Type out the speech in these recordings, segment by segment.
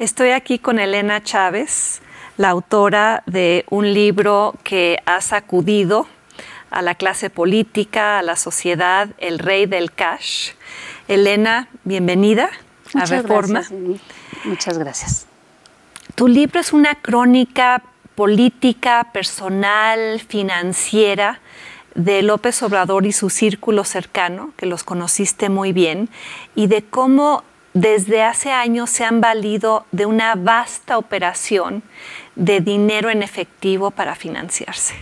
Estoy aquí con Elena Chávez, la autora de un libro que ha sacudido a la clase política, a la sociedad, El Rey del Cash. Elena, bienvenida a Reforma. Muchas gracias. Tu libro es una crónica política, personal, financiera de López Obrador y su círculo cercano, que los conociste muy bien, y de cómo desde hace años se han valido de una vasta operación de dinero en efectivo para financiarse.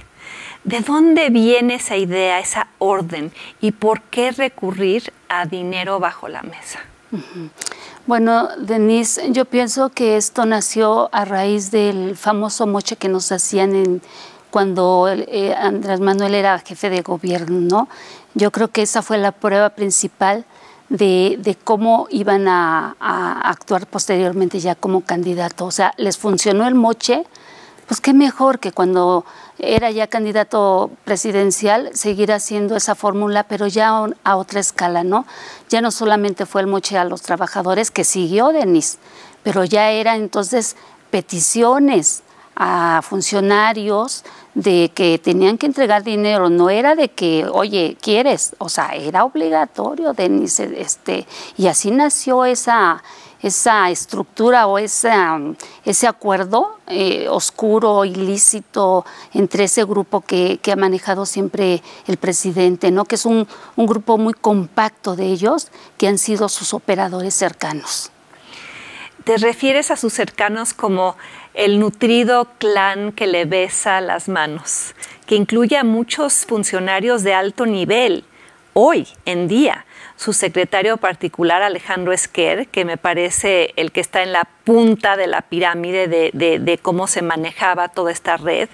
¿De dónde viene esa idea, esa orden, y por qué recurrir a dinero bajo la mesa? Bueno, Denise, yo pienso que esto nació a raíz del famoso moche que nos hacían cuando Andrés Manuel era jefe de gobierno, ¿no? Yo creo que esa fue la prueba principal de cómo iban a actuar posteriormente ya como candidato. O sea, les funcionó el moche, pues qué mejor que cuando era ya candidato presidencial seguir haciendo esa fórmula, pero ya a otra escala, ¿no? Ya no solamente fue el moche a los trabajadores, que siguió Denise, pero ya era entonces peticiones a funcionarios de que tenían que entregar dinero. No era de que, oye, ¿quieres? O sea, era obligatorio, Denise. Y así nació esa estructura o ese acuerdo oscuro, ilícito, entre ese grupo que ha manejado siempre el presidente, ¿no? Que es un grupo muy compacto de ellos que han sido sus operadores cercanos. ¿Te refieres a sus cercanos como el nutrido clan que le besa las manos, que incluye a muchos funcionarios de alto nivel hoy en día? Su secretario particular, Alejandro Esquer, que me parece el que está en la punta de la pirámide de cómo se manejaba toda esta red,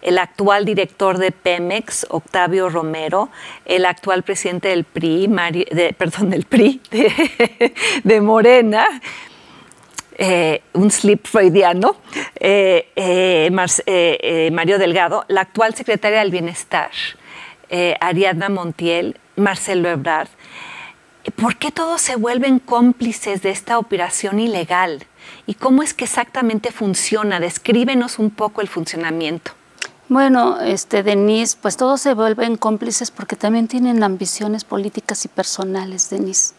el actual director de Pemex, Octavio Romero, el actual presidente del PRI, de Morena, un slip freudiano, Mario Delgado, la actual secretaria del Bienestar, Ariadna Montiel, Marcelo Ebrard. ¿Por qué todos se vuelven cómplices de esta operación ilegal? ¿Y cómo es que exactamente funciona? Descríbenos un poco el funcionamiento. Bueno, Denise, pues todos se vuelven cómplices porque también tienen ambiciones políticas y personales, Denise.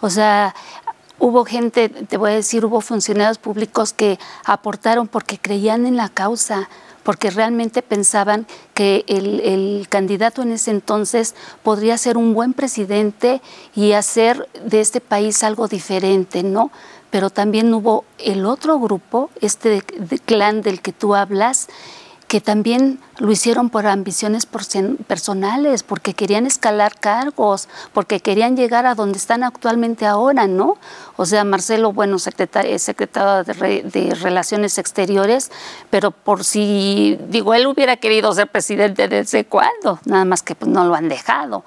O sea, hubo gente, te voy a decir, hubo funcionarios públicos que aportaron porque creían en la causa, porque realmente pensaban que el candidato en ese entonces podría ser un buen presidente y hacer de este país algo diferente, ¿no? Pero también hubo el otro grupo, de clan del que tú hablas, que también lo hicieron por ambiciones personales, porque querían escalar cargos, porque querían llegar a donde están actualmente ahora, ¿no? O sea, Marcelo, bueno, secretario de Relaciones Exteriores, pero por si, digo, él hubiera querido ser presidente desde cuándo, nada más que pues, no lo han dejado.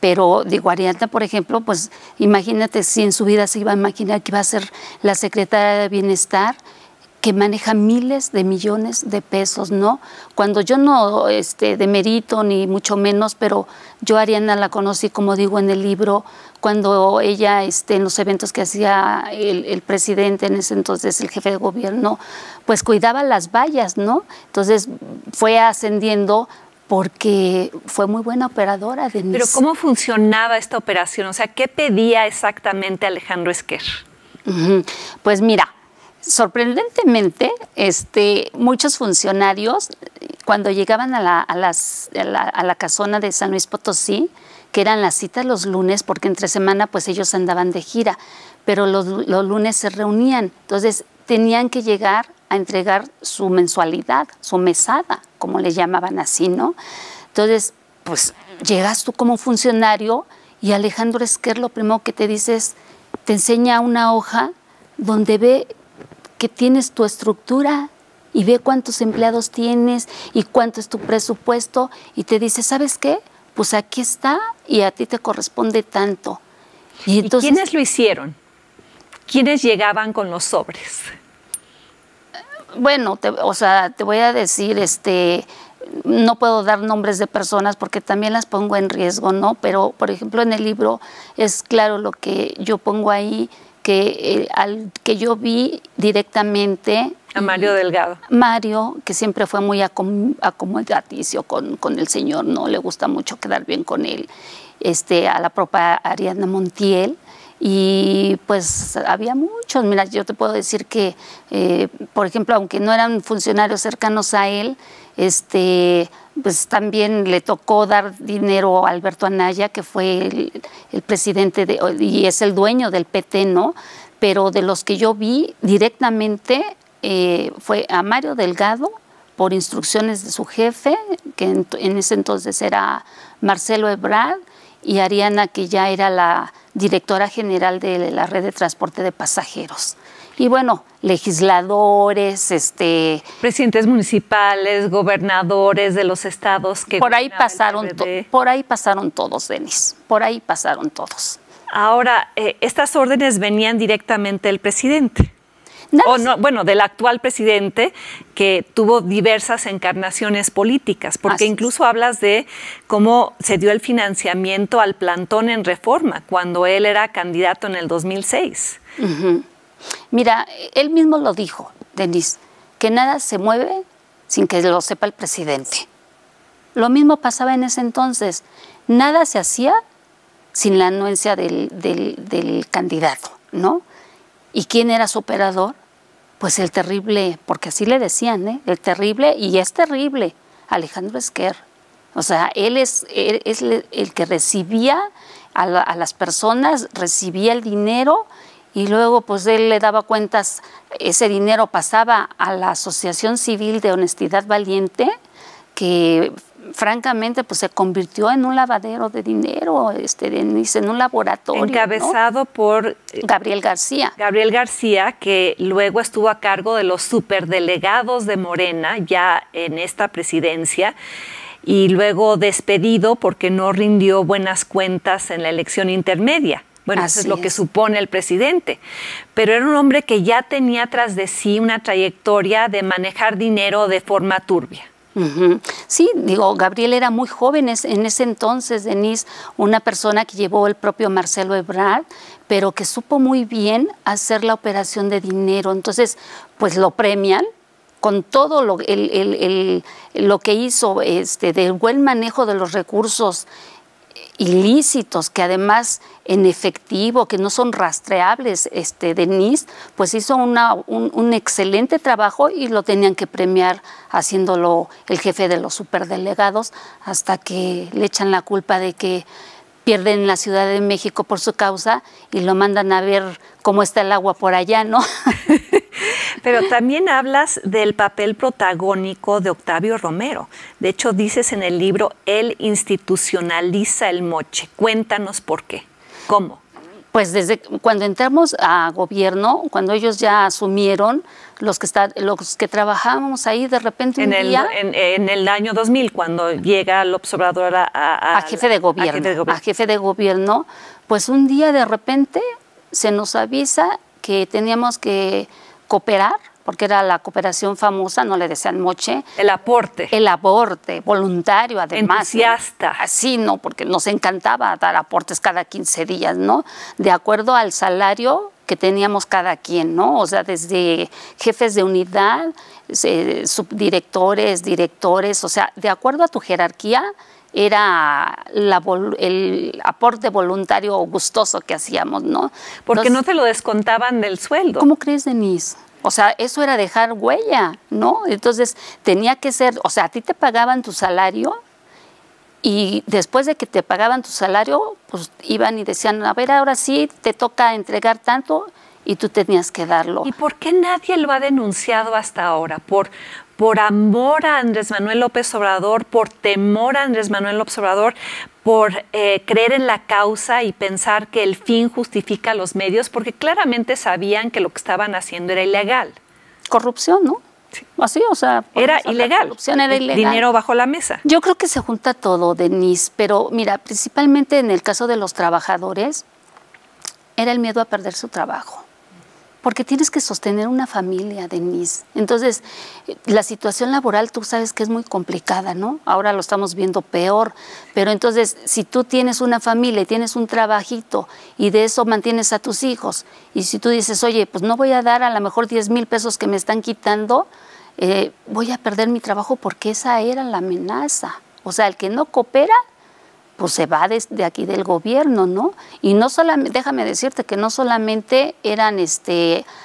Pero digo, Ariadna, por ejemplo, pues imagínate si en su vida se iba a imaginar que iba a ser la secretaria de Bienestar, que maneja miles de millones de pesos, ¿no? Cuando yo no demerito ni mucho menos, pero yo a Ariadna la conocí, como digo en el libro, cuando ella en los eventos que hacía el presidente, en ese entonces el jefe de gobierno, pues cuidaba las vallas, ¿no? Entonces fue ascendiendo porque fue muy buena operadora, Denise. Pero ¿cómo funcionaba esta operación? O sea, ¿qué pedía exactamente Alejandro Esquer? Pues mira, sorprendentemente, muchos funcionarios, cuando llegaban a la casona de San Luis Potosí, que eran las citas los lunes, porque entre semana pues ellos andaban de gira, pero los lunes se reunían, entonces tenían que llegar a entregar su mensualidad, su mesada, como le llamaban así, ¿no? Entonces, pues llegas tú como funcionario y Alejandro Esquer lo primero que te dice es, te enseña una hoja donde ve que tienes tu estructura y ve cuántos empleados tienes y cuánto es tu presupuesto y te dice, ¿sabes qué? Pues aquí está y a ti te corresponde tanto. ¿Y entonces, quiénes lo hicieron? ¿Quiénes llegaban con los sobres? Bueno, te voy a decir, no puedo dar nombres de personas porque también las pongo en riesgo, ¿no? Pero, por ejemplo, en el libro es claro lo que yo pongo ahí, al que yo vi directamente... A Mario Delgado. Mario, que siempre fue muy acomodaticio con el señor, ¿no? Le gusta mucho quedar bien con él. A la propia Ariadna Montiel. Y pues había muchos, mira, yo te puedo decir que, por ejemplo, aunque no eran funcionarios cercanos a él, pues también le tocó dar dinero a Alberto Anaya, que fue el presidente y es el dueño del PT, ¿no? Pero de los que yo vi directamente fue a Mario Delgado, por instrucciones de su jefe, que en ese entonces era Marcelo Ebrard, y Ariana, que ya era la directora general de la red de transporte de pasajeros. Y bueno, legisladores, presidentes municipales, gobernadores de los estados que por ahí pasaron todos, Denise. Por ahí pasaron todos. Ahora, estas órdenes venían directamente del presidente. O no, bueno, del actual presidente, que tuvo diversas encarnaciones políticas, porque incluso hablas de cómo se dio el financiamiento al plantón en Reforma cuando él era candidato en el 2006. Uh-huh. Mira, él mismo lo dijo, Denise, que nada se mueve sin que lo sepa el presidente. Lo mismo pasaba en ese entonces. Nada se hacía sin la anuencia del candidato, ¿no? ¿Y quién era su operador? Pues el terrible, porque así le decían, ¿eh? El terrible, y es terrible, Alejandro Esquer. O sea, él es el que recibía a las personas, recibía el dinero, y luego pues él le daba cuentas, ese dinero pasaba a la Asociación Civil de Honestidad Valiente, que francamente pues se convirtió en un lavadero de dinero, en un laboratorio. Encabezado, ¿no?, por Gabriel García. Gabriel García, que luego estuvo a cargo de los superdelegados de Morena ya en esta presidencia, y luego despedido porque no rindió buenas cuentas en la elección intermedia. Bueno, eso es lo que supone el presidente. Pero era un hombre que ya tenía tras de sí una trayectoria de manejar dinero de forma turbia. Uh-huh. Sí, digo, Gabriel era muy joven en ese entonces, Denise, una persona que llevó el propio Marcelo Ebrard, pero que supo muy bien hacer la operación de dinero. Entonces, pues lo premian con todo lo que hizo del buen manejo de los recursos ilícitos, que además en efectivo, que no son rastreables, Denise, pues hizo un excelente trabajo y lo tenían que premiar haciéndolo el jefe de los superdelegados, hasta que le echan la culpa de que pierden la Ciudad de México por su causa y lo mandan a ver cómo está el agua por allá, ¿no? Pero también hablas del papel protagónico de Octavio Romero. De hecho, dices en el libro, él institucionaliza el moche. Cuéntanos por qué. ¿Cómo? Pues desde cuando entramos a gobierno, cuando ellos ya asumieron, los que trabajábamos ahí, de repente en el año 2000, cuando llega el observador a jefe de gobierno, pues un día de repente se nos avisa que teníamos que cooperar, porque era la cooperación famosa, no le decían moche. El aporte, voluntario además. Entusiasta. ¿No? Así, ¿no? Porque nos encantaba dar aportes cada 15 días, ¿no? De acuerdo al salario que teníamos cada quien, ¿no? O sea, desde jefes de unidad, subdirectores, directores, o sea, de acuerdo a tu jerarquía, era el aporte voluntario gustoso que hacíamos, ¿no? Porque no te lo descontaban del sueldo. ¿Cómo crees, Denise? O sea, eso era dejar huella, ¿no? Entonces, tenía que ser, o sea, a ti te pagaban tu salario y después de que te pagaban tu salario, pues iban y decían, a ver, ahora sí te toca entregar tanto y tú tenías que darlo. ¿Y por qué nadie lo ha denunciado hasta ahora? Por amor a Andrés Manuel López Obrador, por temor a Andrés Manuel López Obrador, por creer en la causa y pensar que el fin justifica los medios, porque claramente sabían que lo que estaban haciendo era ilegal. Corrupción, ¿no? Sí. Así, o sea... Era ilegal. La corrupción era ilegal. Dinero bajo la mesa. Yo creo que se junta todo, Denise, pero mira, principalmente en el caso de los trabajadores, era el miedo a perder su trabajo. porque tienes que sostener una familia, Denise. Entonces, la situación laboral tú sabes que es muy complicada, ¿no? Ahora lo estamos viendo peor, pero entonces, si tú tienes una familia y tienes un trabajito y de eso mantienes a tus hijos, y si tú dices, oye, pues no voy a dar a lo mejor 10,000 pesos que me están quitando, voy a perder mi trabajo, porque esa era la amenaza. O sea, el que no coopera, pues se va de aquí del gobierno, ¿no? Y no solamente, déjame decirte que no solamente eran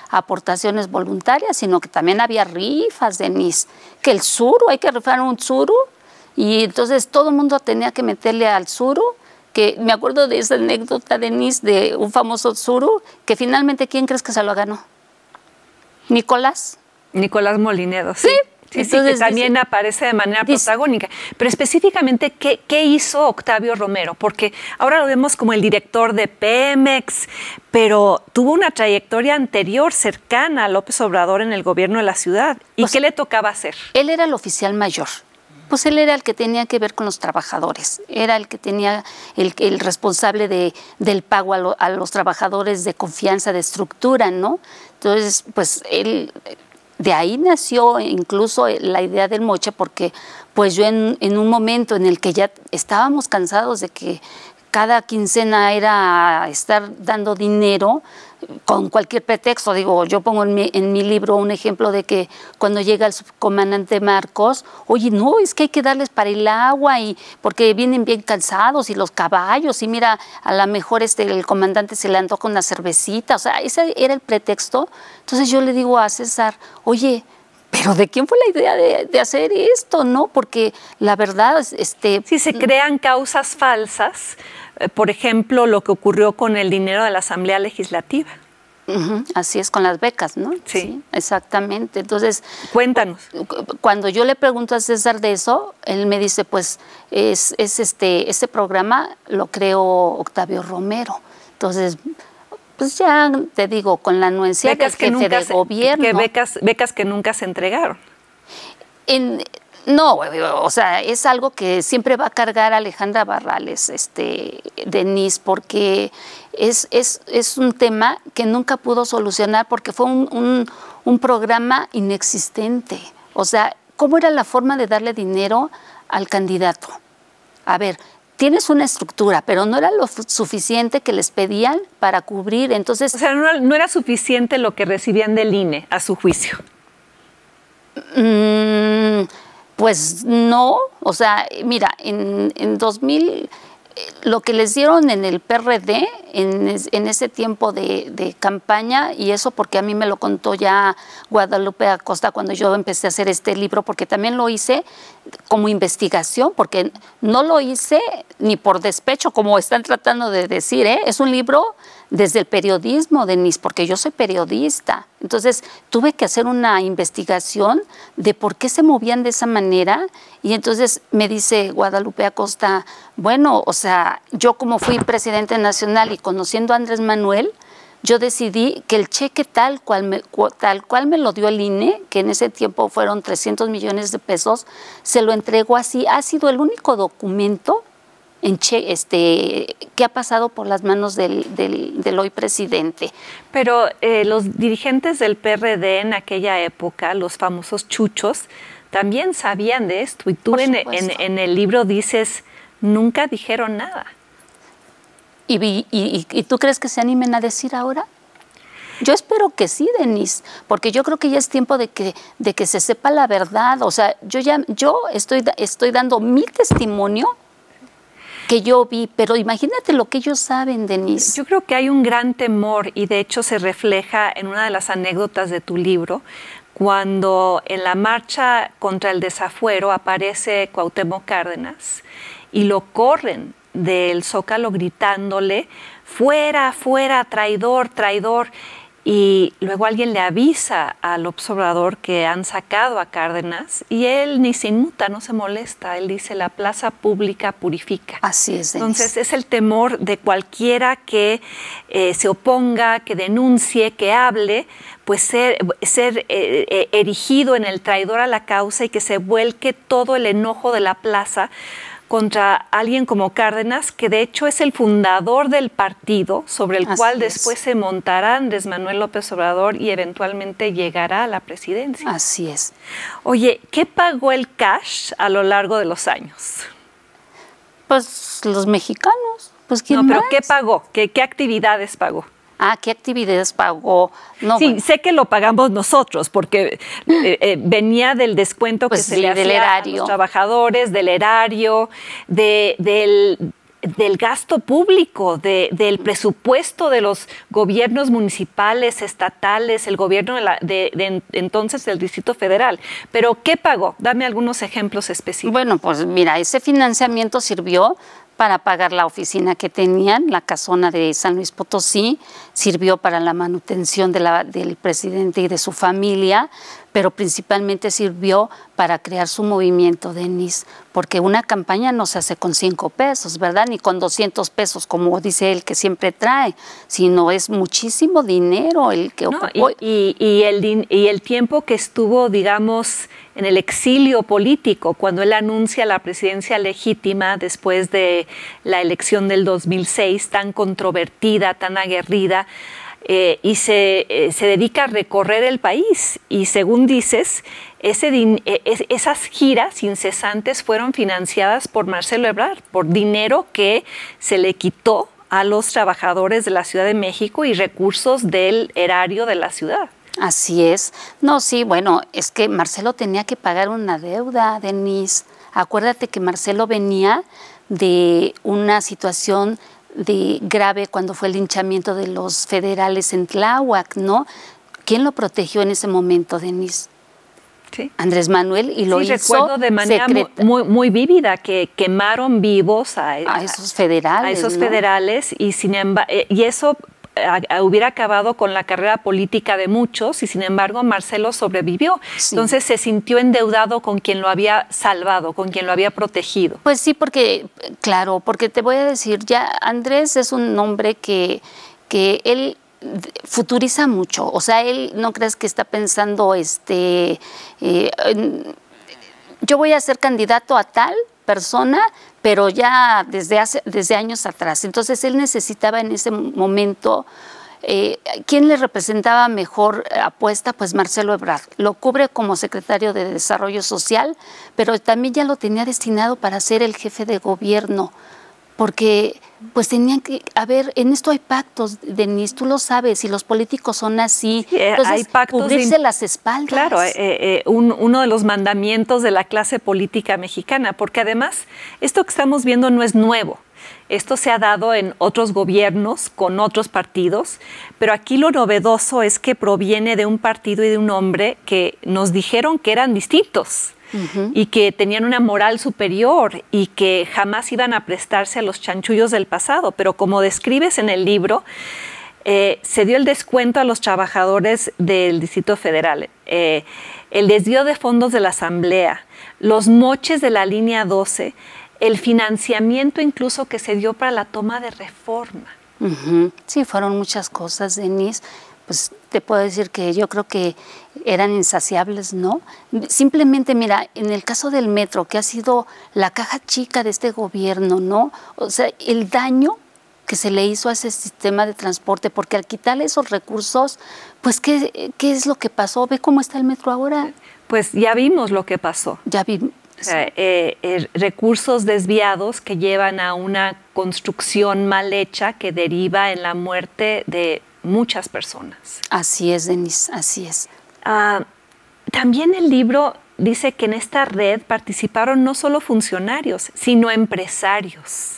aportaciones voluntarias, sino que también había rifas, Denise, que el suru, hay que rifar un suru, y entonces todo el mundo tenía que meterle al suru, que me acuerdo de esa anécdota, Denise, de un famoso suru, que finalmente, ¿quién crees que se lo ganó? Nicolás Molinero, sí. ¿Sí? Sí, entonces, sí, que también aparece de manera protagónica. Pero específicamente, ¿qué hizo Octavio Romero? Porque ahora lo vemos como el director de Pemex, pero tuvo una trayectoria anterior cercana a López Obrador en el gobierno de la ciudad. ¿Y pues, qué le tocaba hacer? Él era el oficial mayor. Pues él era el que tenía que ver con los trabajadores, era el que tenía el responsable del pago a los trabajadores, de confianza, de estructura, ¿no? Entonces, pues él... De ahí nació incluso la idea del moche, porque pues yo en un momento en el que ya estábamos cansados de que cada quincena era estar dando dinero con cualquier pretexto. Digo, yo pongo en mi libro un ejemplo de que cuando llega el subcomandante Marcos, oye, no, es que hay que darles para el agua, y porque vienen bien cansados, y los caballos, y mira, a lo mejor el comandante se le antoja una cervecita. O sea, ese era el pretexto. Entonces yo le digo a César, oye, pero ¿de quién fue la idea de hacer esto, no? Porque la verdad, si se crean causas falsas, por ejemplo, lo que ocurrió con el dinero de la Asamblea Legislativa. Así es, con las becas, ¿no? Sí, exactamente. Entonces, cuéntanos. Cuando yo le pregunto a César de eso, él me dice, pues, ese programa lo creó Octavio Romero. Entonces, pues ya te digo, con la anuencia del jefe de gobierno. Becas que nunca se entregaron. No, o sea, es algo que siempre va a cargar Alejandra Barrales, Denise, porque es un tema que nunca pudo solucionar, porque fue un programa inexistente. O sea, ¿cómo era la forma de darle dinero al candidato? A ver, tienes una estructura, pero no era lo suficiente que les pedían para cubrir, entonces... O sea, no era suficiente lo que recibían del INE, a su juicio. Pues no, o sea, mira, en 2000, lo que les dieron en el PRD, en ese tiempo de campaña, y eso porque a mí me lo contó ya Guadalupe Acosta cuando yo empecé a hacer este libro, porque también lo hice como investigación, porque no lo hice ni por despecho, como están tratando de decir, ¿eh? Es un libro desde el periodismo, Denise, porque yo soy periodista. Entonces, tuve que hacer una investigación de por qué se movían de esa manera. Y entonces me dice Guadalupe Acosta, bueno, o sea, yo como fui presidente nacional y conociendo a Andrés Manuel, yo decidí que el cheque tal cual me lo dio el INE, que en ese tiempo fueron 300 millones de pesos, se lo entregó así. Ha sido el único documento que ha pasado por las manos del hoy presidente. Pero los dirigentes del PRD en aquella época, los famosos chuchos, también sabían de esto. Y tú en el libro dices, nunca dijeron nada. ¿Y tú crees que se animen a decir ahora? Yo espero que sí, Denise, porque yo creo que ya es tiempo de que se sepa la verdad. O sea, yo estoy dando mi testimonio que yo vi, pero imagínate lo que ellos saben, Denise. Yo creo que hay un gran temor, y de hecho se refleja en una de las anécdotas de tu libro, cuando en la marcha contra el desafuero aparece Cuauhtémoc Cárdenas y lo corren del Zócalo gritándole, fuera, fuera, traidor, traidor. Y luego alguien le avisa al observador que han sacado a Cárdenas, y él ni se inmuta, no se molesta. Él dice, la plaza pública purifica. Así es. Entonces es el temor de cualquiera que se oponga, que denuncie, que hable, pues ser erigido en el traidor a la causa, y que se vuelque todo el enojo de la plaza contra alguien como Cárdenas, que de hecho es el fundador del partido sobre el cual después se montará Andrés Manuel López Obrador y eventualmente llegará a la presidencia. Así es. Oye, ¿qué pagó el cash a lo largo de los años? Pues los mexicanos. Pues, ¿quién más? ¿Qué pagó? ¿Qué actividades pagó? Ah, ¿qué actividades pagó? No, sí, bueno, sé que lo pagamos nosotros, porque venía del descuento pues que se le hacía a los trabajadores, del erario, del gasto público, del presupuesto de los gobiernos municipales, estatales, el gobierno entonces del Distrito Federal. Pero, ¿qué pagó? Dame algunos ejemplos específicos. Bueno, pues mira, ese financiamiento sirvió para pagar la oficina que tenían, la casona de San Luis Potosí, sirvió para la manutención del presidente y de su familia, pero principalmente sirvió para crear su movimiento, Denise, porque una campaña no se hace con 5 pesos, ¿verdad? Ni con 200 pesos, como dice él, que siempre trae, sino es muchísimo dinero el que ocupó. Y el tiempo que estuvo, digamos, en el exilio político, cuando él anuncia la presidencia legítima después de la elección del 2006, tan controvertida, tan aguerrida, y se dedica a recorrer el país. Y según dices, esas giras incesantes fueron financiadas por Marcelo Ebrard, por dinero que se le quitó a los trabajadores de la Ciudad de México y recursos del erario de la ciudad. Así es. No, sí, bueno, es que Marcelo tenía que pagar una deuda, Denise. Acuérdate que Marcelo venía de una situación de grave cuando fue el linchamiento de los federales en Tláhuac, ¿no? ¿Quién lo protegió en ese momento, Denise? Sí. Andrés Manuel, y lo hizo. Sí, recuerdo de manera muy, muy vívida que quemaron vivos a esos federales. A esos federales, y sin embargo, y eso hubiera acabado con la carrera política de muchos, y sin embargo Marcelo sobrevivió. Sí. Entonces se sintió endeudado con quien lo había salvado, con quien lo había protegido. Pues sí, porque, claro, porque te voy a decir, ya Andrés es un hombre que él futuriza mucho. O sea, él no crees que está pensando, yo voy a ser candidato a tal persona, pero ya desde años atrás. Entonces él necesitaba en ese momento, ¿quién le representaba mejor apuesta? Pues Marcelo Ebrard. Lo cubre como secretario de Desarrollo Social, pero también ya lo tenía destinado para ser el jefe de gobierno, porque pues tenían que, a ver, en esto hay pactos, Denise, tú lo sabes, y los políticos son así. Sí, entonces, hay pactos, cubrirse las espaldas. Claro, uno de los mandamientos de la clase política mexicana, porque además esto que estamos viendo no es nuevo. Esto se ha dado en otros gobiernos, con otros partidos, pero aquí lo novedoso es que proviene de un partido y de un hombre que nos dijeron que eran distintos. Y que tenían una moral superior y que jamás iban a prestarse a los chanchullos del pasado. Pero como describes en el libro, se dio el descuento a los trabajadores del Distrito Federal, el desvío de fondos de la Asamblea, los moches de la Línea 12, el financiamiento incluso que se dio para la toma de Reforma. Sí, fueron muchas cosas, Denise. Pues te puedo decir que yo creo que eran insaciables, ¿no? Simplemente, mira, en el caso del metro, que ha sido la caja chica de este gobierno, ¿no? O sea, el daño que se le hizo a ese sistema de transporte, porque al quitarle esos recursos, pues, ¿qué es lo que pasó? Ve cómo está el metro ahora. Pues ya vimos lo que pasó. Ya vimos. Sí. Recursos desviados que llevan a una construcción mal hecha que deriva en la muerte de muchas personas. Así es, Denise, así es. También el libro dice que en esta red participaron no solo funcionarios, sino empresarios.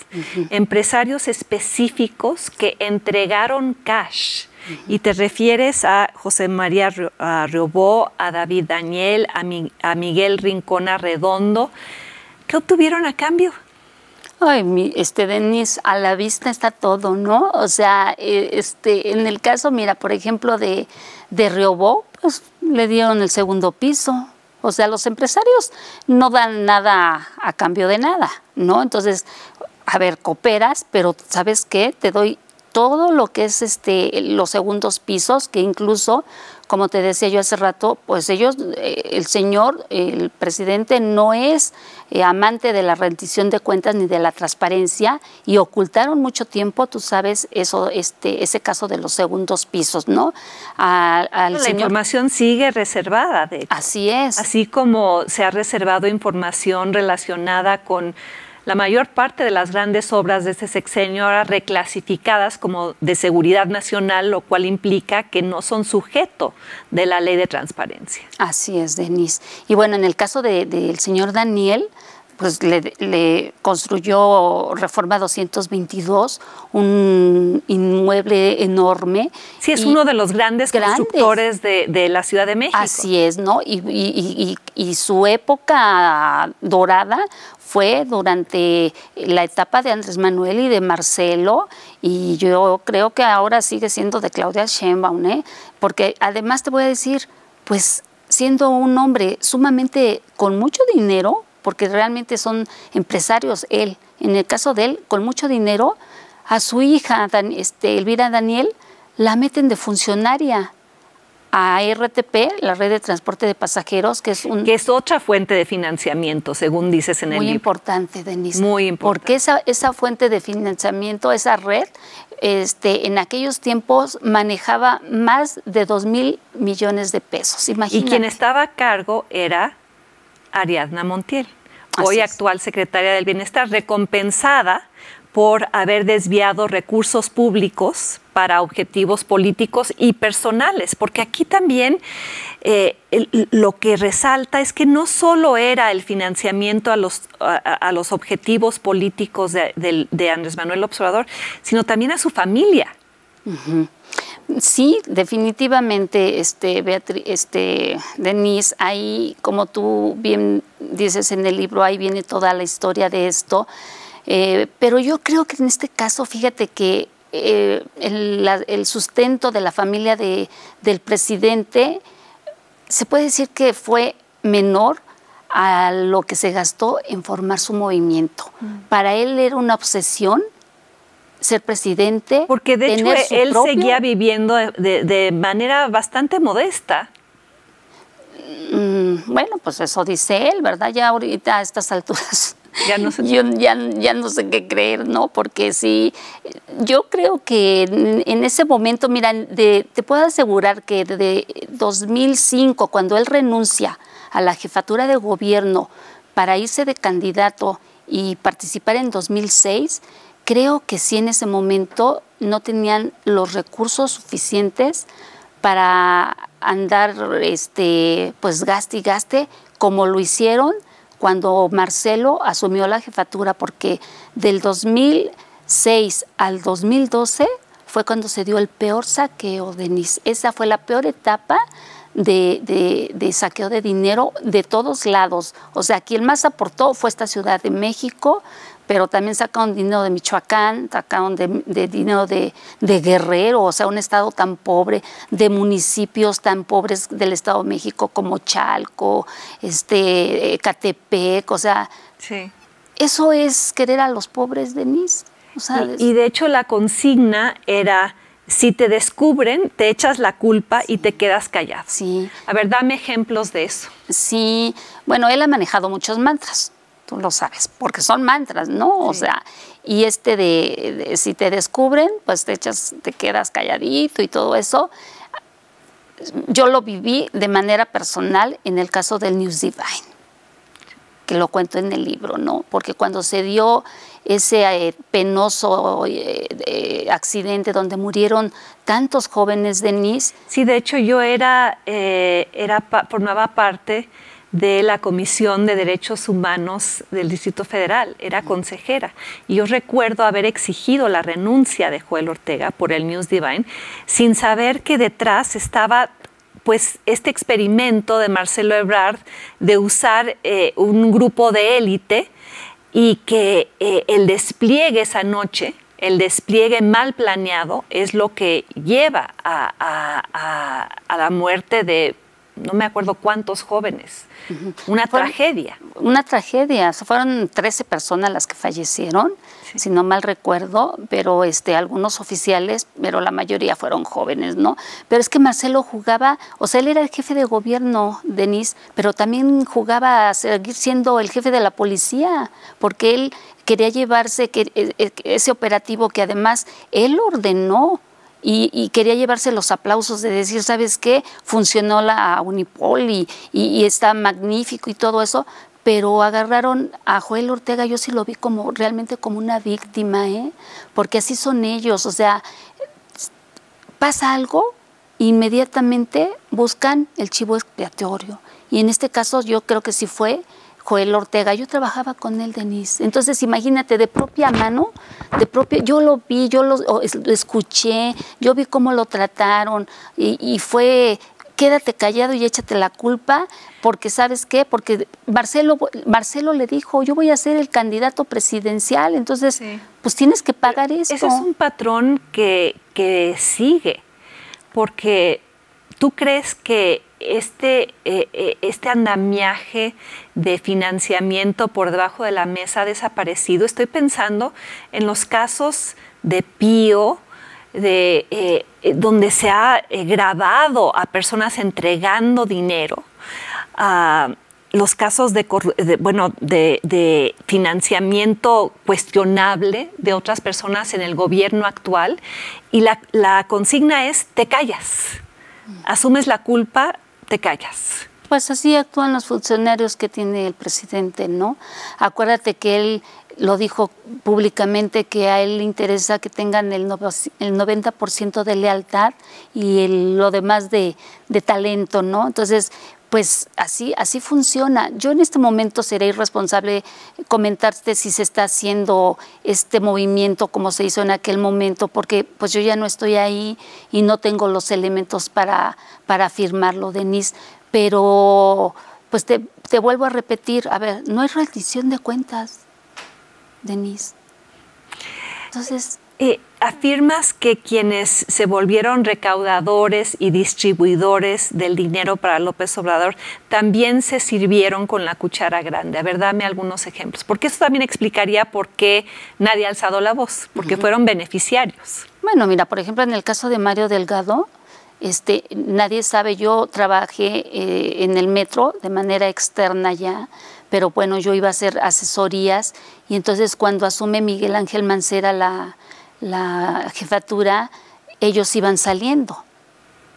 Empresarios específicos que entregaron cash. Y te refieres a José María Riobóo, a David Daniel, a Miguel Rincón Arredondo. ¿Qué obtuvieron a cambio? Ay, Denise, a la vista está todo, ¿no? O sea, en el caso, mira, por ejemplo, de Riobóo, pues le dieron el segundo piso. O sea, los empresarios no dan nada a cambio de nada, ¿no? Entonces, a ver, cooperas, pero ¿sabes qué? Te doy todo lo que es los segundos pisos, que incluso, como te decía yo hace rato, pues ellos, el señor, el presidente, no es amante de la rendición de cuentas ni de la transparencia, y ocultaron mucho tiempo, tú sabes, eso, ese caso de los segundos pisos, ¿no? Al señor. La información sigue reservada, de hecho. Así es. Así como se ha reservado información relacionada con la mayor parte de las grandes obras de este sexenio, ahora reclasificadas como de seguridad nacional, lo cual implica que no son sujeto de la ley de transparencia. Así es, Denise. Y bueno, en el caso del señor Daniel, pues le construyó Reforma 222, un inmueble enorme. Sí, es uno de los grandes constructores de la Ciudad de México. Así es, ¿no? Y su época dorada fue durante la etapa de Andrés Manuel y de Marcelo, y yo creo que ahora sigue siendo de Claudia Sheinbaum, ¿eh? Porque además te voy a decir, pues siendo un hombre sumamente con mucho dinero, porque realmente son empresarios él. En el caso de él, con mucho dinero, a su hija, Elvira Daniel, la meten de funcionaria a RTP, la Red de Transporte de Pasajeros, que es otra fuente de financiamiento, según dices en el libro. Muy importante, Denise. Muy importante. Porque esa fuente de financiamiento, esa red, en aquellos tiempos manejaba más de 2,000 millones de pesos. Imagínate. Y quien estaba a cargo era Ariadna Montiel, hoy actual secretaria del Bienestar, recompensada por haber desviado recursos públicos para objetivos políticos y personales, porque aquí también lo que resalta es que no solo era el financiamiento a los objetivos políticos de Andrés Manuel López Obrador, sino también a su familia. Uh-huh. Sí, definitivamente, Denise, ahí, como tú bien dices en el libro, ahí viene toda la historia de esto. Pero yo creo que en este caso, fíjate que el sustento de la familia del presidente se puede decir que fue menor a lo que se gastó en formar su movimiento. Mm. Para él era una obsesión ser presidente. Porque de hecho él seguía viviendo de manera bastante modesta. Bueno, pues eso dice él, ¿verdad? Ya ahorita a estas alturas ya no sé, ya no sé qué creer, ¿no? Porque sí, yo creo que en ese momento, mira, te puedo asegurar que desde 2005, cuando él renuncia a la jefatura de gobierno para irse de candidato y participar en 2006, creo que sí, en ese momento no tenían los recursos suficientes para andar pues gaste y gaste como lo hicieron cuando Marcelo asumió la jefatura, porque del 2006 al 2012 fue cuando se dio el peor saqueo, Denise. Esa fue la peor etapa de saqueo de dinero de todos lados. O sea, quien más aportó fue esta Ciudad de México, pero también sacaron dinero de Michoacán, sacaron dinero de Guerrero, o sea, un estado tan pobre, de municipios tan pobres del Estado de México como Chalco, Ecatepec, o sea, sí. Eso es querer a los pobres, Denise. O sea, y de hecho la consigna era: si te descubren, te echas la culpa, sí, y te quedas callado. Sí. A ver, dame ejemplos de eso. Sí, bueno, él ha manejado muchos mantras, tú lo sabes, porque son mantras, ¿no? Sí. O sea, y si te descubren, pues te quedas calladito y todo eso. Yo lo viví de manera personal en el caso del News Divine, que lo cuento en el libro, ¿no? Porque cuando se dio ese penoso accidente donde murieron tantos jóvenes, Denise. Sí, de hecho yo formaba parte de la Comisión de Derechos Humanos del Distrito Federal, era consejera. Y yo recuerdo haber exigido la renuncia de Joel Ortega por el News Divine, sin saber que detrás estaba pues este experimento de Marcelo Ebrard de usar un grupo de élite, y que el despliegue esa noche, el despliegue mal planeado, es lo que lleva a la muerte de no me acuerdo cuántos jóvenes. Una tragedia. Una tragedia. O sea, fueron 13 personas las que fallecieron, sí, si no mal recuerdo, pero algunos oficiales, pero la mayoría fueron jóvenes, ¿no? Pero es que Marcelo jugaba, o sea, él era el jefe de gobierno, Denise, pero también jugaba a seguir siendo el jefe de la policía, porque él quería llevarse ese operativo que además él ordenó. Y quería llevarse los aplausos de decir, ¿sabes qué? Funcionó la Unipol y está magnífico y todo eso, pero agarraron a Joel Ortega, yo sí lo vi como realmente como una víctima, ¿eh? Porque así son ellos, o sea, pasa algo, inmediatamente buscan el chivo expiatorio. Y en este caso yo creo que sí fue Joel Ortega, yo trabajaba con él, Denise. Entonces, imagínate, de propia mano, yo lo vi, yo lo escuché, yo vi cómo lo trataron y fue, quédate callado y échate la culpa, porque ¿sabes qué? Porque Marcelo le dijo, yo voy a ser el candidato presidencial, entonces, sí, pues tienes que pagar eso. Ese es un patrón que sigue, porque tú crees que este andamiaje de financiamiento por debajo de la mesa ha desaparecido. Estoy pensando en los casos de Pío, donde se ha grabado a personas entregando dinero, los casos de financiamiento cuestionable de otras personas en el gobierno actual, y la consigna es te callas, asumes la culpa, te callas. Pues así actúan los funcionarios que tiene el presidente, ¿no? Acuérdate que él lo dijo públicamente que a él le interesa que tengan el 90% de lealtad y lo demás de talento, ¿no? Entonces, pues así funciona. Yo en este momento seré irresponsable comentarte si se está haciendo este movimiento como se hizo en aquel momento, porque pues yo ya no estoy ahí y no tengo los elementos para afirmarlo, Denise. Pero pues te vuelvo a repetir, a ver, no hay rendición de cuentas, Denise. Entonces, afirmas que quienes se volvieron recaudadores y distribuidores del dinero para López Obrador también se sirvieron con la cuchara grande. A ver, dame algunos ejemplos, porque eso también explicaría por qué nadie ha alzado la voz, porque fueron beneficiarios. Bueno, mira, por ejemplo, en el caso de Mario Delgado, nadie sabe, yo trabajé en el metro de manera externa ya, pero bueno, yo iba a hacer asesorías y entonces cuando asume Miguel Ángel Mancera la jefatura, ellos iban saliendo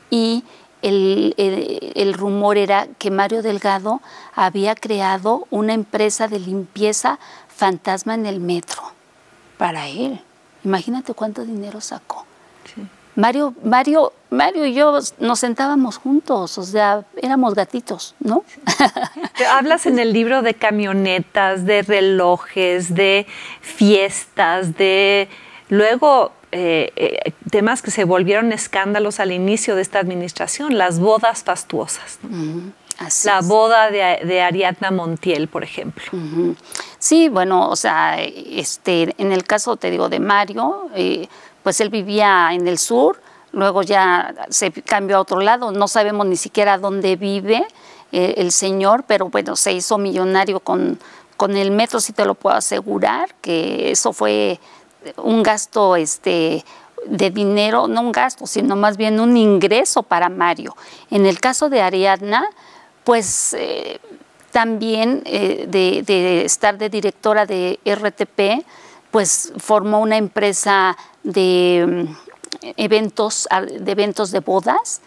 y el rumor era que Mario Delgado había creado una empresa de limpieza fantasma en el metro para él. Imagínate cuánto dinero sacó. Sí. Mario y yo nos sentábamos juntos, o sea, éramos gatitos, ¿no? Hablas en el libro de camionetas, de relojes, de fiestas, de luego temas que se volvieron escándalos al inicio de esta administración, las bodas fastuosas, ¿no? Así la es. Boda de Ariadna Montiel, por ejemplo. Sí, bueno, o sea, en el caso, te digo, de Mario, pues él vivía en el sur, luego ya se cambió a otro lado, no sabemos ni siquiera dónde vive el señor, pero bueno, se hizo millonario con el metro, si te lo puedo asegurar, que eso fue un gasto de dinero, no un gasto, sino más bien un ingreso para Mario. En el caso de Ariadna, pues también de estar de directora de RTP, pues formó una empresa de eventos de bodas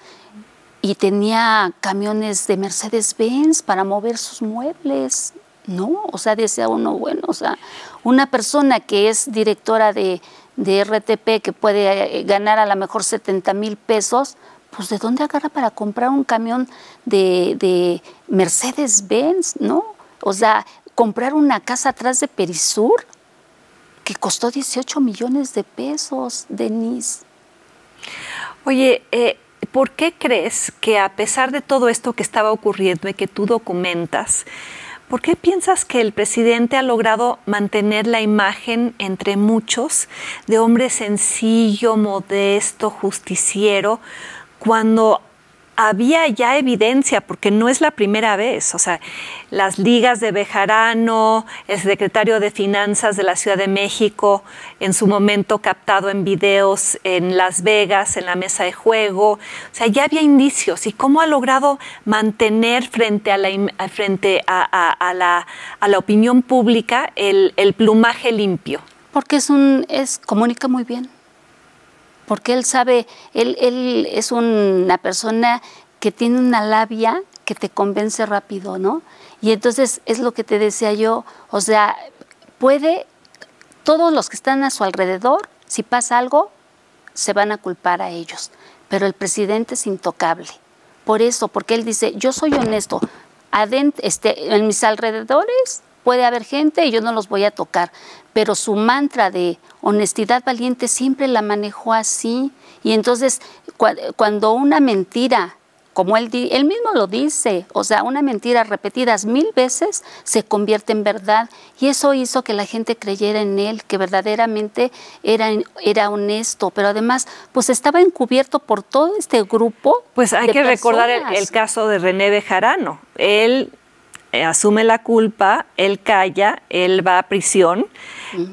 y tenía camiones de Mercedes-Benz para mover sus muebles, ¿no? O sea, decía uno, bueno, o sea, una persona que es directora de RTP que puede ganar a lo mejor 70,000 pesos, pues ¿de dónde agarra para comprar un camión de Mercedes-Benz, ¿no? O sea, comprar una casa atrás de Perisur, que costó 18 millones de pesos, Denise. Oye, ¿por qué crees que a pesar de todo esto que estaba ocurriendo y que tú documentas, ¿por qué piensas que el presidente ha logrado mantener la imagen entre muchos de hombre sencillo, modesto, justiciero, cuando había ya evidencia, porque no es la primera vez. O sea, las ligas de Bejarano, el secretario de Finanzas de la Ciudad de México, en su momento captado en videos en Las Vegas, en la mesa de juego. O sea, ya había indicios. ¿Y cómo ha logrado mantener frente a la opinión pública el plumaje limpio? Porque comunica muy bien. Porque él sabe, él es una persona que tiene una labia que te convence rápido, ¿no? Y entonces es lo que te decía yo, o sea, todos los que están a su alrededor, si pasa algo, se van a culpar a ellos. Pero el presidente es intocable. Por eso, porque él dice, yo soy honesto, en mis alrededores puede haber gente y yo no los voy a tocar. Pero su mantra de honestidad valiente siempre la manejó así. Y entonces, cuando una mentira, como él mismo lo dice, o sea, una mentira repetidas 1000 veces se convierte en verdad. Y eso hizo que la gente creyera en él, que verdaderamente era honesto. Pero además, pues estaba encubierto por todo este grupo. Pues hay que recordar el caso de René Bejarano. Él asume la culpa, él calla, él va a prisión,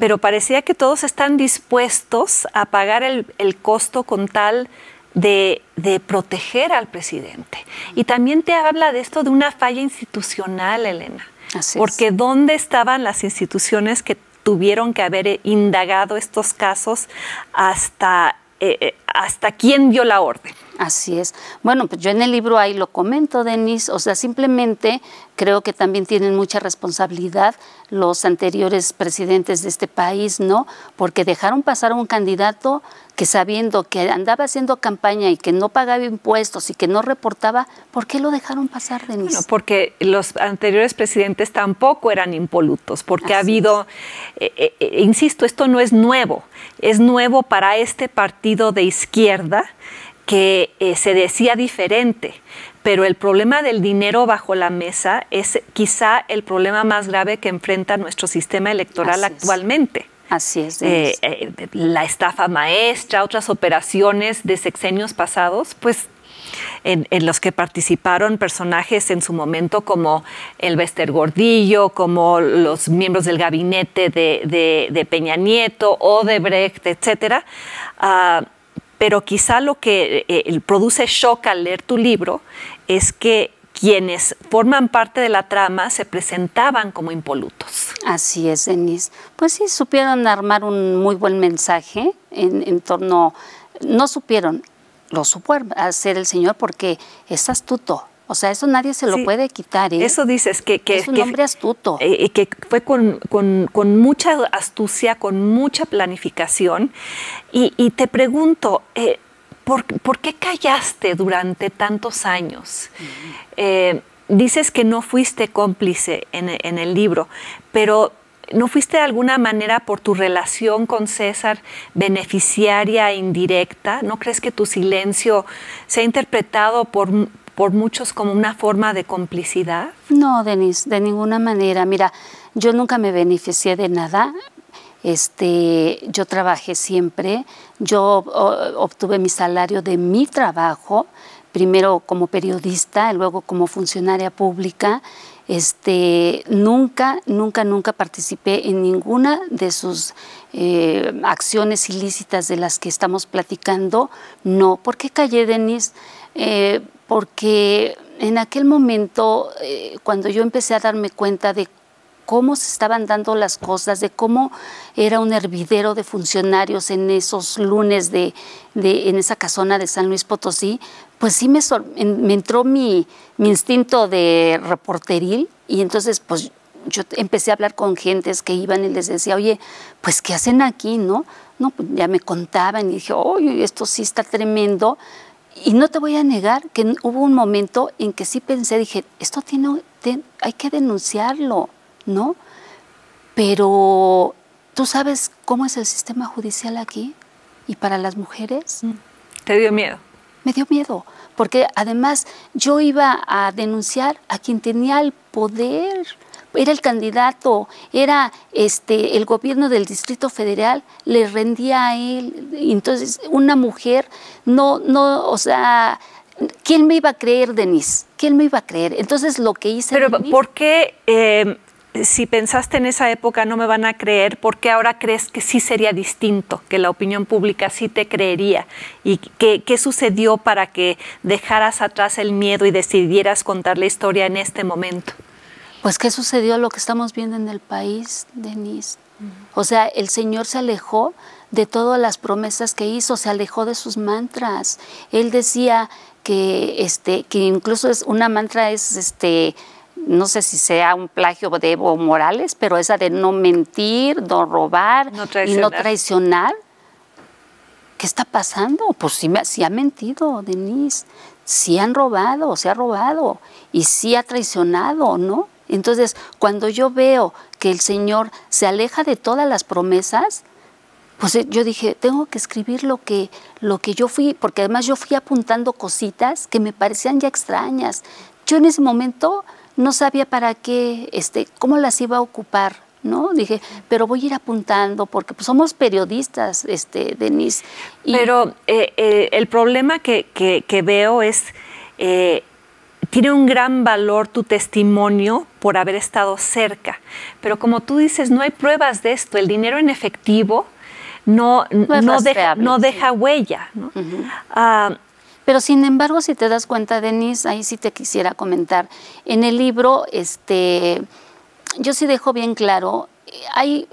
pero parecía que todos están dispuestos a pagar el costo con tal de proteger al presidente. Y también te habla de esto de una falla institucional, Elena. Así porque es. ¿Dónde estaban las instituciones que tuvieron que haber indagado estos casos hasta quién dio la orden? Así es. Bueno, pues yo en el libro ahí lo comento, Denise. O sea, simplemente creo que también tienen mucha responsabilidad los anteriores presidentes de este país, ¿no? Porque dejaron pasar a un candidato que sabiendo que andaba haciendo campaña y que no pagaba impuestos y que no reportaba, ¿por qué lo dejaron pasar, Denise? Bueno, porque los anteriores presidentes tampoco eran impolutos, porque ha habido, insisto, esto no es nuevo. Es nuevo para este partido de izquierda, que se decía diferente, pero el problema del dinero bajo la mesa es quizá el problema más grave que enfrenta nuestro sistema electoral actualmente. Así es. La estafa maestra, otras operaciones de sexenios pasados, pues en los que participaron personajes en su momento como el Bester Gordillo, como los miembros del gabinete de Peña Nieto, Odebrecht, etcétera. Pero quizá lo que produce shock al leer tu libro es que quienes forman parte de la trama se presentaban como impolutos. Así es, Denise. Pues sí, supieron armar un muy buen mensaje en torno... No supieron, lo supo hacer el señor porque es astuto. O sea, eso nadie se lo puede quitar, ¿eh? Eso dices, que es un hombre astuto. Que fue con mucha astucia, con mucha planificación. Y te pregunto, ¿por qué callaste durante tantos años? Dices que no fuiste cómplice en el libro, pero ¿no fuiste de alguna manera por tu relación con César beneficiaria indirecta? ¿No crees que tu silencio se ha interpretado por muchos como una forma de complicidad? No, Denise, de ninguna manera. Mira, yo nunca me beneficié de nada. Yo trabajé siempre. Yo obtuve mi salario de mi trabajo, primero como periodista, luego como funcionaria pública. Nunca participé en ninguna de sus acciones ilícitas de las que estamos platicando. No. ¿Por qué callé, Denise? Porque en aquel momento, cuando yo empecé a darme cuenta de cómo se estaban dando las cosas, de cómo era un hervidero de funcionarios en esos lunes en esa casona de San Luis Potosí, pues sí me entró mi instinto de reporteril y entonces pues yo empecé a hablar con gentes que iban y les decía, oye, pues ¿qué hacen aquí? No, pues ya me contaban y dije, oye, esto sí está tremendo. Y no te voy a negar que hubo un momento en que sí pensé, dije, esto hay que denunciarlo, ¿no? Pero ¿tú sabes cómo es el sistema judicial aquí? ¿Y para las mujeres? ¿Te dio miedo? Me dio miedo, porque además yo iba a denunciar a quien tenía el poder. Era el candidato, era el gobierno del Distrito Federal, le rendía a él. Entonces, una mujer, o sea, ¿Quién me iba a creer, Denise? ¿Quién me iba a creer? Entonces lo que hice... Pero Denise, ¿por qué, si pensaste en esa época no me van a creer, por qué ahora crees que sí sería distinto, que la opinión pública sí te creería? ¿Y qué sucedió para que dejaras atrás el miedo y decidieras contar la historia en este momento? Pues qué sucedió, lo que estamos viendo en el país, Denise. O sea, el señor se alejó de todas las promesas que hizo, se alejó de sus mantras. Él decía... que incluso es una mantra, es no sé si sea un plagio de Evo Morales, pero esa de no mentir, no robar y no traicionar. ¿Qué está pasando? Pues sí ha mentido, Denise, sí han robado, se ha robado y sí ha traicionado, ¿no? Entonces, cuando yo veo que el señor se aleja de todas las promesas, pues yo dije, tengo que escribir lo que yo fui, porque además yo fui apuntando cositas que me parecían ya extrañas. Yo en ese momento no sabía para qué, cómo las iba a ocupar, ¿no? Dije, pero voy a ir apuntando, porque pues, somos periodistas, Denise. Y... Pero el problema que veo es, tiene un gran valor tu testimonio por haber estado cerca. Pero como tú dices, no hay pruebas de esto, el dinero en efectivo... No deja huella, ¿no? Pero sin embargo, si te das cuenta, Denise, ahí sí te quisiera comentar. En el libro, yo sí dejo bien claro, hay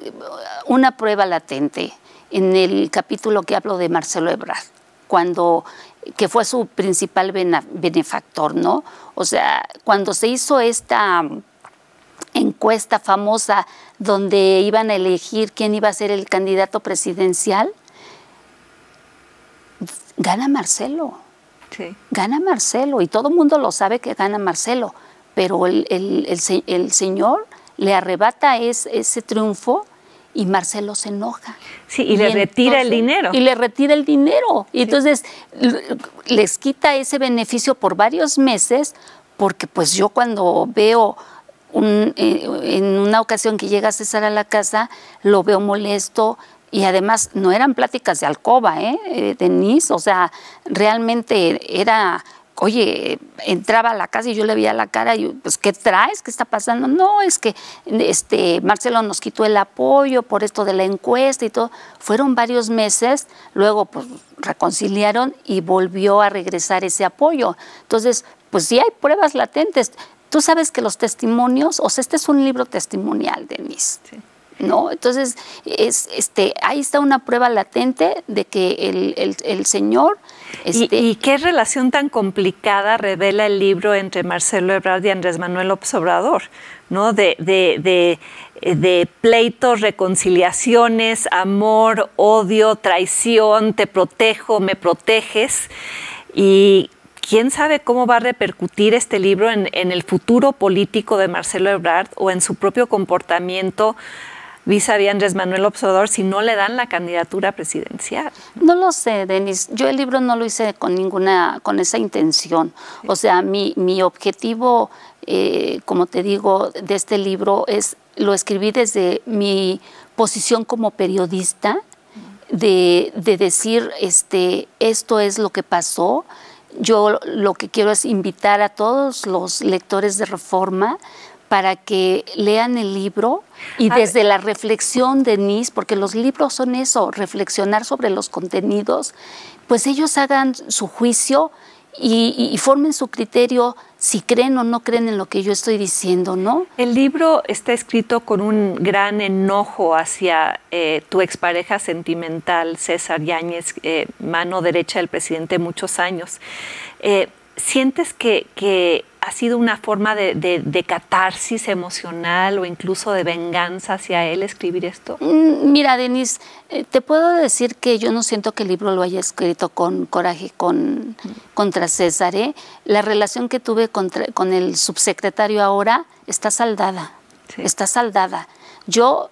una prueba latente en el capítulo que hablo de Marcelo Ebrard, que fue su principal benefactor, ¿no? O sea, cuando se hizo esta encuesta famosa donde iban a elegir quién iba a ser el candidato presidencial, gana Marcelo. Sí. Gana Marcelo y todo el mundo lo sabe que gana Marcelo, pero el señor le arrebata ese triunfo y Marcelo se enoja. Sí, y le retira el dinero. Y le retira el dinero. Y entonces les quita ese beneficio por varios meses, porque pues yo cuando veo... en una ocasión que llega César a la casa, lo veo molesto y además no eran pláticas de alcoba, Denise, o sea, realmente era, oye, entraba a la casa y yo le veía la cara y pues, ¿qué traes? ¿Qué está pasando? No, es que Marcelo nos quitó el apoyo por esto de la encuesta y todo. Fueron varios meses, luego pues reconciliaron y volvió a regresar ese apoyo. Entonces, pues sí hay pruebas latentes. Tú sabes que los testimonios, o sea, este es un libro testimonial, Denise, sí, ¿no? Entonces, ahí está una prueba latente de que el señor... ¿Y qué relación tan complicada revela el libro entre Marcelo Ebrard y Andrés Manuel López Obrador, ¿no? De pleitos, reconciliaciones, amor, odio, traición, te protejo, me proteges, y... ¿Quién sabe cómo va a repercutir este libro en el futuro político de Marcelo Ebrard o en su propio comportamiento vis-à-vis Andrés Manuel López Obrador si no le dan la candidatura presidencial? No lo sé, Denise. Yo el libro no lo hice con esa intención. Sí. O sea, mi objetivo, como te digo, de este libro es, lo escribí desde mi posición como periodista, de decir, esto es lo que pasó. Yo lo que quiero es invitar a todos los lectores de Reforma para que lean el libro y desde la reflexión, Denise, porque los libros son eso, reflexionar sobre los contenidos, pues ellos hagan su juicio y formen su criterio si creen o no creen en lo que yo estoy diciendo, ¿no? El libro está escrito con un gran enojo hacia tu expareja sentimental, César Yáñez, mano derecha del presidente muchos años. ¿Sientes que ha sido una forma de catarsis emocional o incluso de venganza hacia él escribir esto? Mira, Denise, te puedo decir que yo no siento que el libro lo haya escrito con coraje contra César, ¿eh? La relación que tuve con el subsecretario ahora está saldada, sí, está saldada. Yo,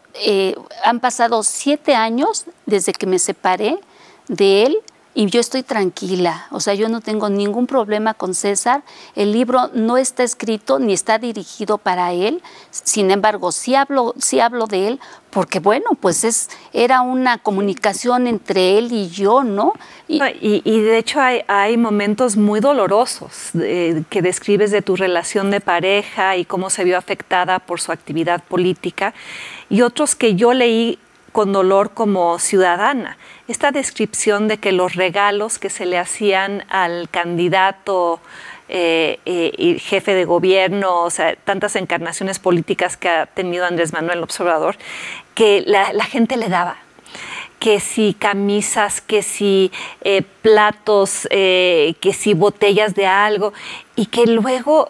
han pasado 7 años desde que me separé de él Y yo estoy tranquila, o sea, yo no tengo ningún problema con César. El libro no está escrito ni está dirigido para él. Sin embargo, sí hablo de él porque, bueno, pues era una comunicación entre él y yo, ¿no? Y de hecho hay momentos muy dolorosos que describes de tu relación de pareja y cómo se vio afectada por su actividad política, y otros que yo leí con dolor como ciudadana. Esta descripción de que los regalos que se le hacían al candidato y jefe de gobierno, o sea, tantas encarnaciones políticas que ha tenido Andrés Manuel López Obrador, que la gente le daba. Que si camisas, que si platos, que si botellas de algo, y que luego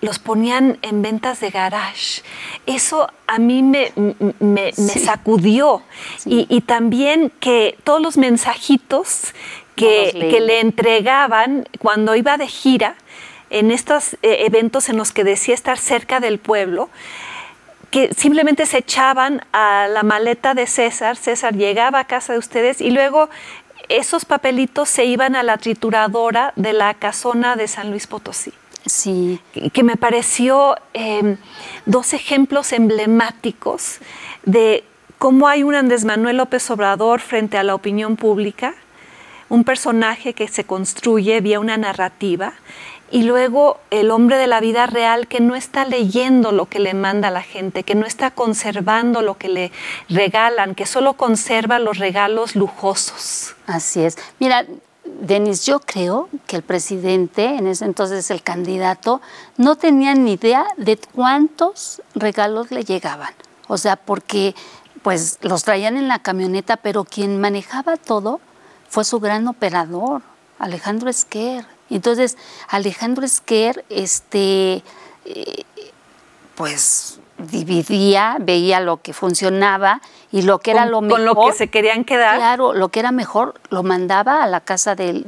los ponían en ventas de garage. Eso a mí me sacudió. Sí. Y también que todos los mensajitos que le entregaban cuando iba de gira, en estos eventos en los que decía estar cerca del pueblo, que simplemente se echaban a la maleta de César. César llegaba a casa de ustedes y luego esos papelitos se iban a la trituradora de la casona de San Luis Potosí. Sí. Que me pareció dos ejemplos emblemáticos de cómo hay un Andrés Manuel López Obrador frente a la opinión pública, un personaje que se construye vía una narrativa, y luego el hombre de la vida real que no está leyendo lo que le manda la gente, que no está conservando lo que le regalan, que solo conserva los regalos lujosos. Así es. Mira, Denise, yo creo que el presidente, en ese entonces el candidato, no tenía ni idea de cuántos regalos le llegaban. O sea, porque pues los traían en la camioneta, pero quien manejaba todo fue su gran operador, Alejandro Esquer. Entonces, Alejandro Esquer, pues dividía, veía lo que funcionaba y lo que era lo mejor. Con lo que se querían quedar. Claro, lo que era mejor lo mandaba a la casa del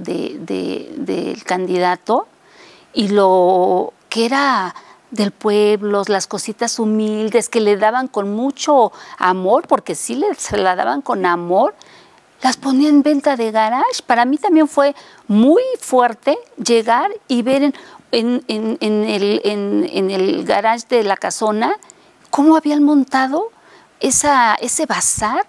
candidato, y lo que era del pueblo, las cositas humildes que le daban con mucho amor, porque sí se la daban con amor, las ponía en venta de garage. Para mí también fue muy fuerte llegar y ver en el garage de la casona cómo habían montado ese bazar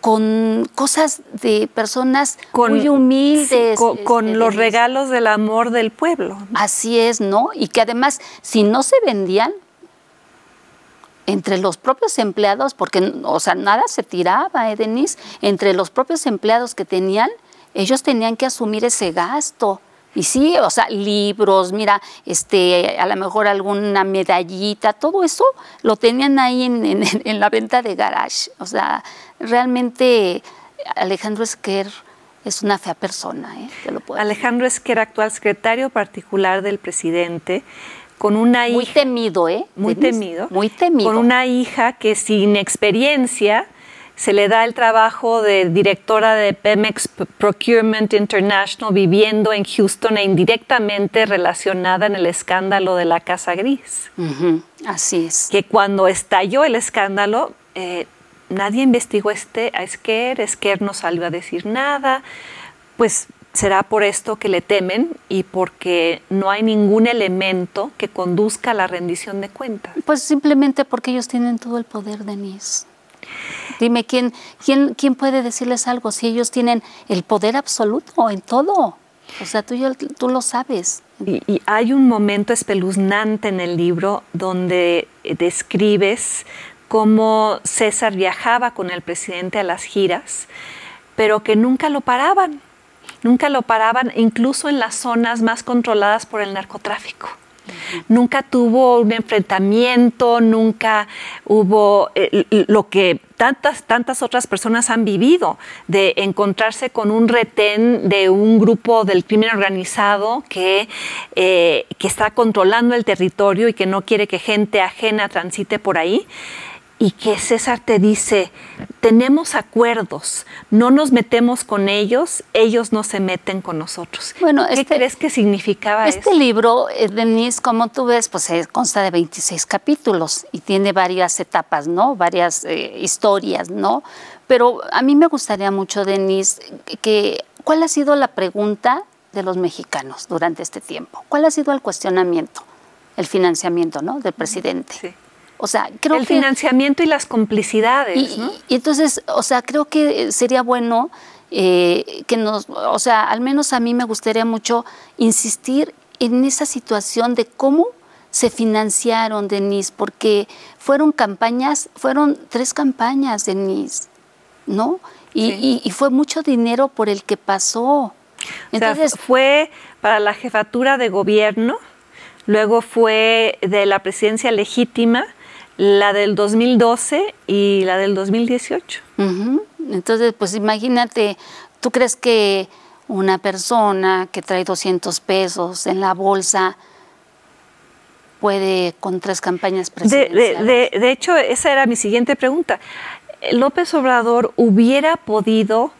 con cosas de personas muy humildes. Con los regalos del amor del pueblo. Así es, ¿no? Y que además, si no se vendían, entre los propios empleados, porque, o sea, nada se tiraba, Denise, entre los propios empleados que tenían, ellos tenían que asumir ese gasto. Y sí, o sea, libros, mira, a lo mejor alguna medallita, todo eso lo tenían ahí en la venta de garage. O sea, realmente Alejandro Esquer es una fea persona, ¿eh? Te lo puedo decir. Alejandro Esquer, actual secretario particular del presidente, con una hija... Muy temido, ¿eh? Muy temido. Muy temido. Con una hija que sin experiencia... se le da el trabajo de directora de Pemex Procurement International, viviendo en Houston e indirectamente relacionada en el escándalo de la Casa Gris. Así es. Que cuando estalló el escándalo, nadie investigó a Esquer, Esquer no salió a decir nada. Pues será por esto que le temen y porque no hay ningún elemento que conduzca a la rendición de cuentas. Pues simplemente porque ellos tienen todo el poder, Denise. Dime, ¿quién puede decirles algo si ellos tienen el poder absoluto en todo? O sea, tú lo sabes. Y hay un momento espeluznante en el libro donde describes cómo César viajaba con el presidente a las giras, pero que nunca lo paraban. Nunca lo paraban, incluso en las zonas más controladas por el narcotráfico. Nunca tuvo un enfrentamiento, nunca hubo lo que tantas otras personas han vivido, de encontrarse con un retén de un grupo del crimen organizado que está controlando el territorio y que no quiere que gente ajena transite por ahí. Y que César te dice, tenemos acuerdos, no nos metemos con ellos, ellos no se meten con nosotros. Bueno, ¿qué crees que significaba eso? Este libro, Denise, como tú ves, pues consta de 26 capítulos y tiene varias etapas, ¿no? Varias historias, ¿no? Pero a mí me gustaría mucho, Denise, que ¿cuál ha sido la pregunta de los mexicanos durante este tiempo? ¿Cuál ha sido el cuestionamiento? El financiamiento, ¿no?, del presidente. Sí. O sea, creo que... El financiamiento y las complicidades, ¿no? Y entonces, o sea, creo que sería bueno que nos... O sea, al menos a mí me gustaría mucho insistir en esa situación de cómo se financiaron, Denise, porque fueron campañas, fueron 3 campañas, Denise, ¿no? Y, sí, y fue mucho dinero por el que pasó. Entonces, o sea, fue para la jefatura de gobierno... Luego fue de la presidencia legítima, la del 2012 y la del 2018. Entonces, pues imagínate, ¿tú crees que una persona que trae 200 pesos en la bolsa puede con 3 campañas presidenciales? De hecho, esa era mi siguiente pregunta. ¿López Obrador hubiera podido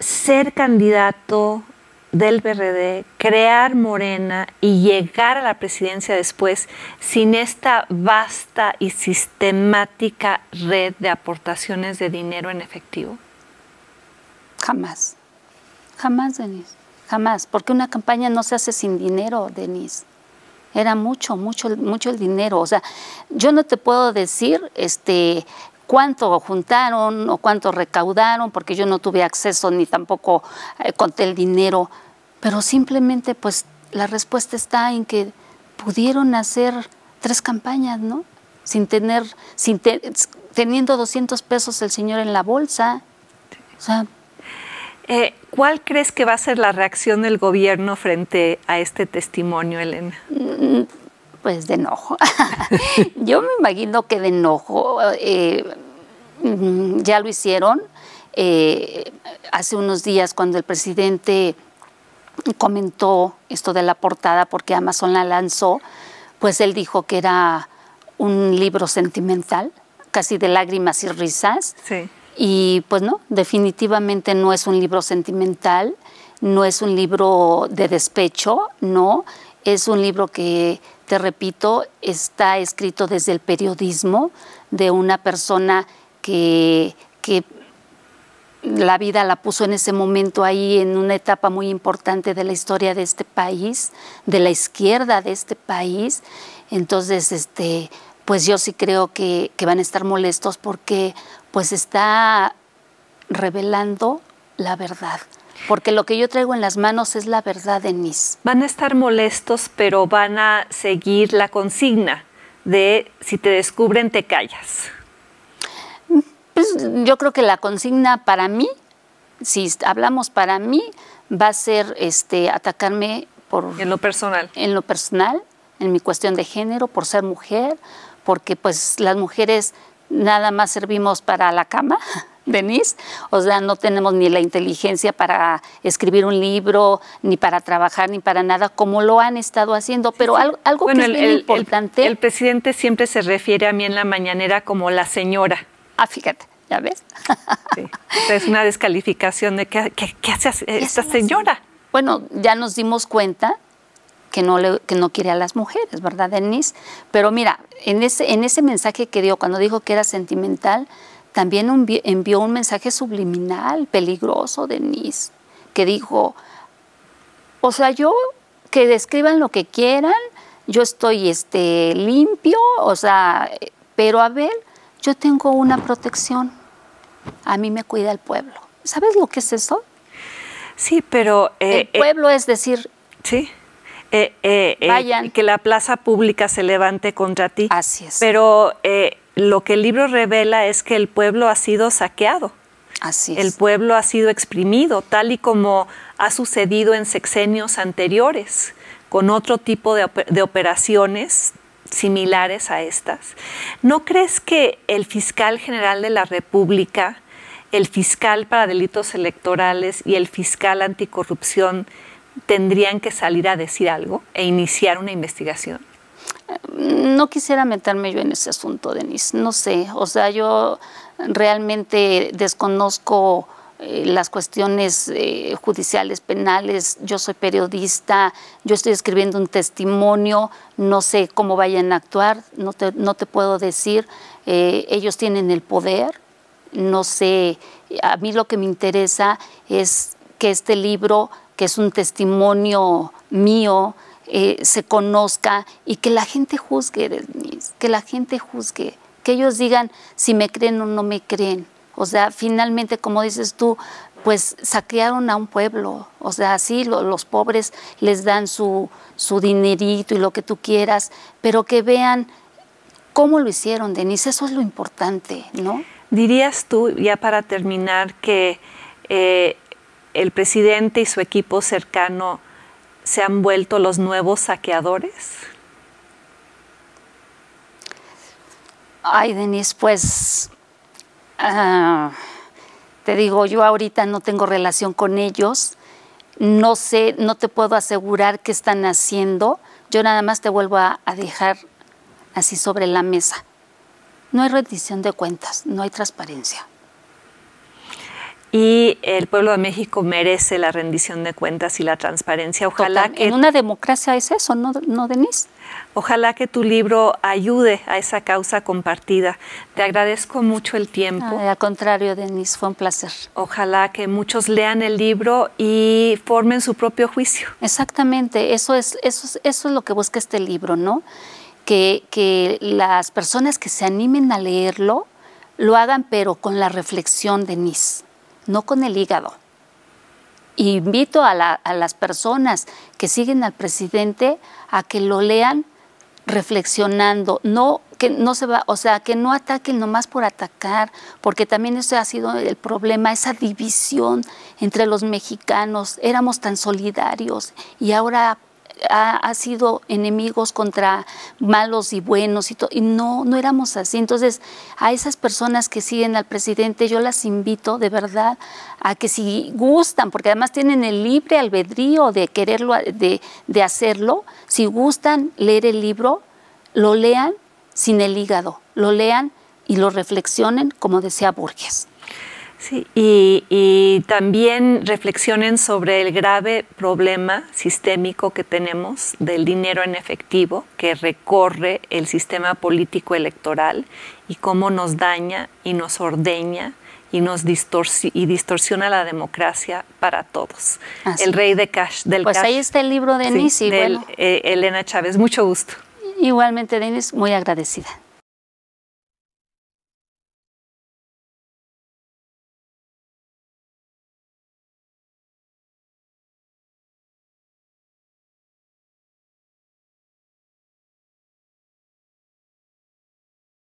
ser candidato del PRD, crear Morena y llegar a la presidencia después sin esta vasta y sistemática red de aportaciones de dinero en efectivo? Jamás. Jamás, Denise. Jamás. Porque una campaña no se hace sin dinero, Denise. Era mucho, mucho, mucho el dinero. O sea, yo no te puedo decir cuánto juntaron o cuánto recaudaron, porque yo no tuve acceso ni tampoco conté el dinero, pero simplemente pues la respuesta está en que pudieron hacer 3 campañas, ¿no? Teniendo 200 pesos el señor en la bolsa. O sea, ¿cuál crees que va a ser la reacción del gobierno frente a este testimonio, Elena? Pues de enojo. Yo me imagino que de enojo. Ya lo hicieron hace unos días cuando el presidente comentó esto de la portada porque Amazon la lanzó, pues él dijo que era un libro sentimental, casi de lágrimas y risas. Sí. Y pues no, definitivamente no es un libro sentimental, no es un libro de despecho, no, es un libro que... Te repito, está escrito desde el periodismo de una persona que la vida la puso en ese momento ahí, en una etapa muy importante de la historia de este país, de la izquierda de este país. Entonces, pues yo sí creo que van a estar molestos porque pues está revelando la verdad. Porque lo que yo traigo en las manos es la verdad, Denise. Van a estar molestos, pero van a seguir la consigna de si te descubren, te callas. Pues yo creo que la consigna para mí, si hablamos para mí, va a ser atacarme por... En lo personal. En lo personal, en mi cuestión de género, por ser mujer, porque pues las mujeres nada más servimos para la cama, Denise, o sea, no tenemos ni la inteligencia para escribir un libro, ni para trabajar, ni para nada, como lo han estado haciendo. Pero sí, algo bueno, que es bien importante... El presidente siempre se refiere a mí en la mañanera como la señora. Ah, fíjate, ¿ya ves? Sí. Es una descalificación de ¿qué hace esta señora? Bueno, ya nos dimos cuenta que no quiere a las mujeres, ¿verdad, Denise? Pero mira, en ese mensaje que dio, cuando dijo que era sentimental, también envió un mensaje subliminal, peligroso, Denise, que dijo, o sea, yo, que describan lo que quieran, yo estoy limpio, o sea, pero a ver, yo tengo una protección, a mí me cuida el pueblo. ¿Sabes lo que es eso? Sí, pero... el pueblo es decir... Sí. Vayan. Que la plaza pública se levante contra ti. Así es. Pero... lo que el libro revela es que el pueblo ha sido saqueado. Así es. El pueblo ha sido exprimido, tal y como ha sucedido en sexenios anteriores, con otro tipo de operaciones similares a estas. ¿No crees que el fiscal general de la República, el fiscal para delitos electorales y el fiscal anticorrupción tendrían que salir a decir algo e iniciar una investigación? No quisiera meterme yo en ese asunto, Denise, no sé, o sea, yo realmente desconozco las cuestiones judiciales, penales. Yo soy periodista, yo estoy escribiendo un testimonio, no sé cómo vayan a actuar, no te puedo decir. Ellos tienen el poder, no sé. A mí lo que me interesa es que este libro, que es un testimonio mío, se conozca y que la gente juzgue, Denise, que la gente juzgue, que ellos digan si me creen o no me creen. O sea, finalmente, como dices tú, pues saquearon a un pueblo. O sea, sí, los pobres les dan su dinerito y lo que tú quieras, pero que vean cómo lo hicieron, Denise. Eso es lo importante, ¿no? ¿Dirías tú, ya para terminar, que el presidente y su equipo cercano se han vuelto los nuevos saqueadores? Ay, Denise, pues... te digo, yo ahorita no tengo relación con ellos, no sé, no te puedo asegurar qué están haciendo. Yo nada más te vuelvo a dejar así sobre la mesa. No hay rendición de cuentas, no hay transparencia. Y el pueblo de México merece la rendición de cuentas y la transparencia. Ojalá que... En una democracia es eso, ¿no, Denise? Ojalá que tu libro ayude a esa causa compartida. Te agradezco mucho el tiempo. Al contrario, Denise, fue un placer. Ojalá que muchos lean el libro y formen su propio juicio. Exactamente, eso es lo que busca este libro, ¿no? Que las personas que se animen a leerlo lo hagan, pero con la reflexión, Denise, no con el hígado. Invito a las personas que siguen al presidente a que lo lean reflexionando, que no ataquen nomás por atacar, porque también ese ha sido el problema, esa división entre los mexicanos. Éramos tan solidarios y ahora ha sido enemigos contra malos y buenos y no éramos así. Entonces, a esas personas que siguen al presidente, yo las invito de verdad a que, si gustan, porque además tienen el libre albedrío de quererlo, de hacerlo, si gustan leer el libro, lo lean sin el hígado, lo lean y lo reflexionen, como decía Borges. Sí, y también reflexionen sobre el grave problema sistémico que tenemos del dinero en efectivo que recorre el sistema político electoral y cómo nos daña y nos ordeña y nos distorsiona la democracia para todos. Así. El rey de cash, del pues cash. Ahí está el libro de Denise, sí, Elena Chávez. Mucho gusto. Igualmente, Denise, muy agradecida.